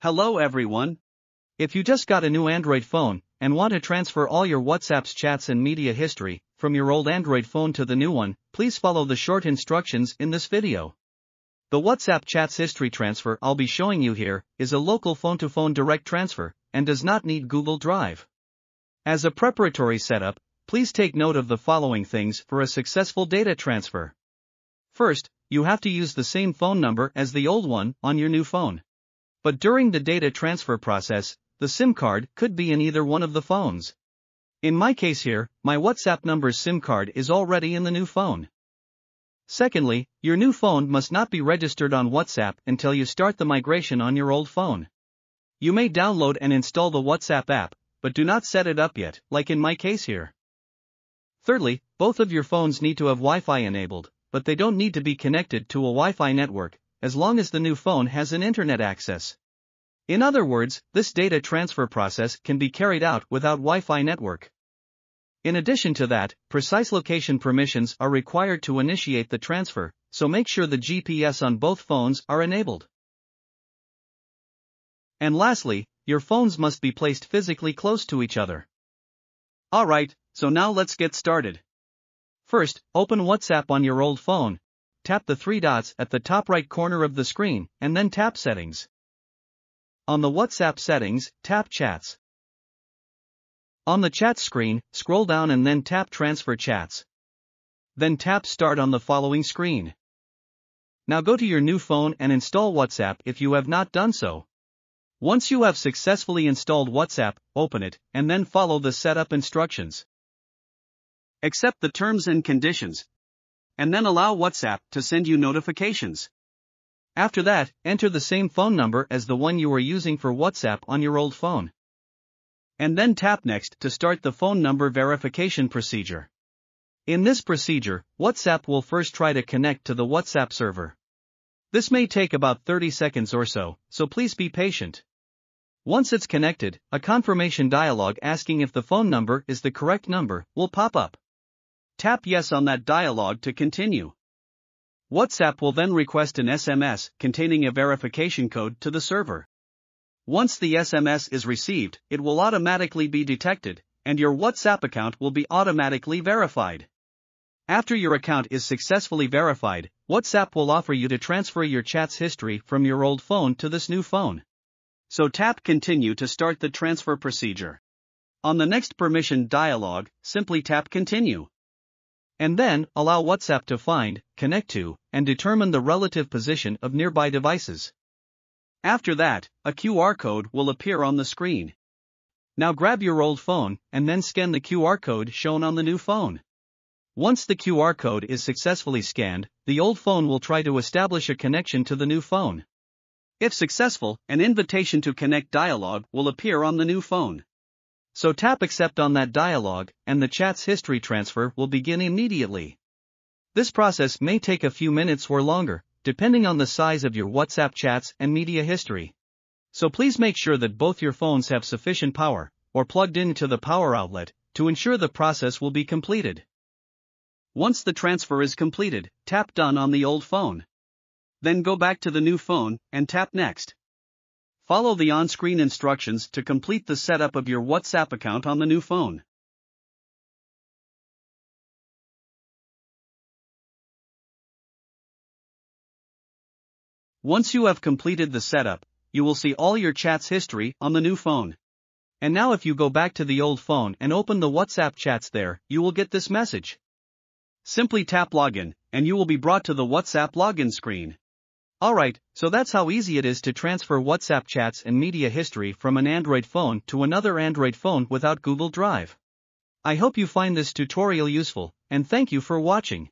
Hello everyone. If you just got a new Android phone and want to transfer all your WhatsApp's chats and media history from your old Android phone to the new one, please follow the short instructions in this video. The WhatsApp chats history transfer I'll be showing you here is a local phone-to-phone direct transfer and does not need Google Drive. As a preparatory setup, please take note of the following things for a successful data transfer. First, you have to use the same phone number as the old one on your new phone. But during the data transfer process, the SIM card could be in either one of the phones. In my case here, my WhatsApp number's SIM card is already in the new phone. Secondly, your new phone must not be registered on WhatsApp until you start the migration on your old phone. You may download and install the WhatsApp app, but do not set it up yet, like in my case here. Thirdly, both of your phones need to have Wi-Fi enabled, but they don't need to be connected to a Wi-Fi network, as long as the new phone has an internet access. In other words, this data transfer process can be carried out without Wi-Fi network. In addition to that, precise location permissions are required to initiate the transfer, so make sure the GPS on both phones are enabled. And lastly, your phones must be placed physically close to each other. Alright, so now let's get started. First, open WhatsApp on your old phone, tap the three dots at the top right corner of the screen, and then tap Settings. On the WhatsApp settings, tap Chats. On the Chats screen, scroll down and then tap Transfer Chats. Then tap Start on the following screen. Now go to your new phone and install WhatsApp if you have not done so. Once you have successfully installed WhatsApp, open it, and then follow the setup instructions. Accept the terms and conditions, and then allow WhatsApp to send you notifications. After that, enter the same phone number as the one you were using for WhatsApp on your old phone. And then tap Next to start the phone number verification procedure. In this procedure, WhatsApp will first try to connect to the WhatsApp server. This may take about 30 seconds or so please be patient. Once it's connected, a confirmation dialog asking if the phone number is the correct number will pop up. Tap Yes on that dialog to continue. WhatsApp will then request an SMS containing a verification code to the server. Once the SMS is received, it will automatically be detected, and your WhatsApp account will be automatically verified. After your account is successfully verified, WhatsApp will offer you to transfer your chats history from your old phone to this new phone. So tap Continue to start the transfer procedure. On the next permission dialog, simply tap Continue. And then, allow WhatsApp to find, connect to, and determine the relative position of nearby devices. After that, a QR code will appear on the screen. Now grab your old phone, and then scan the QR code shown on the new phone. Once the QR code is successfully scanned, the old phone will try to establish a connection to the new phone. If successful, an invitation to connect dialog will appear on the new phone. So tap Accept on that dialog, and the chat's history transfer will begin immediately. This process may take a few minutes or longer, depending on the size of your WhatsApp chats and media history. So please make sure that both your phones have sufficient power, or plugged into the power outlet, to ensure the process will be completed. Once the transfer is completed, tap Done on the old phone. Then go back to the new phone, and tap Next. Follow the on-screen instructions to complete the setup of your WhatsApp account on the new phone. Once you have completed the setup, you will see all your chats history on the new phone. And now if you go back to the old phone and open the WhatsApp chats there, you will get this message. Simply tap Login, and you will be brought to the WhatsApp login screen. Alright, so that's how easy it is to transfer WhatsApp chats and media history from an Android phone to another Android phone without Google Drive. I hope you find this tutorial useful, and thank you for watching.